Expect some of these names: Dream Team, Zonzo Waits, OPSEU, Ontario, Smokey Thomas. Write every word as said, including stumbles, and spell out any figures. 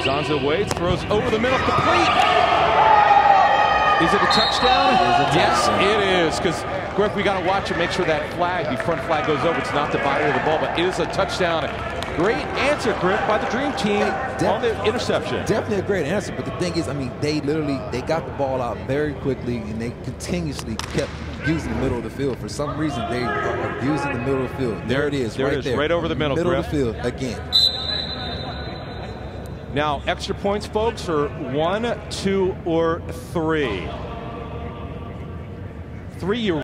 Zonzo Waits throws over the middle, complete. Is it a touchdown? It is a touchdown. Yes, it is. Because, Greg, we got to watch and make sure that flag, the front flag goes over. It's not the body of the ball, but it is a touchdown. Great answer, Grip, by the Dream Team on the interception. Definitely a great answer, but the thing is, I mean, they literally, they got the ball out very quickly, and they continuously kept using the middle of the field. For some reason, they are using the middle of the field. There it is, there right it is, there. Right over the middle, middle Grip. Middle of the field, again. Now, extra points, folks, are one, two, or three. Three-year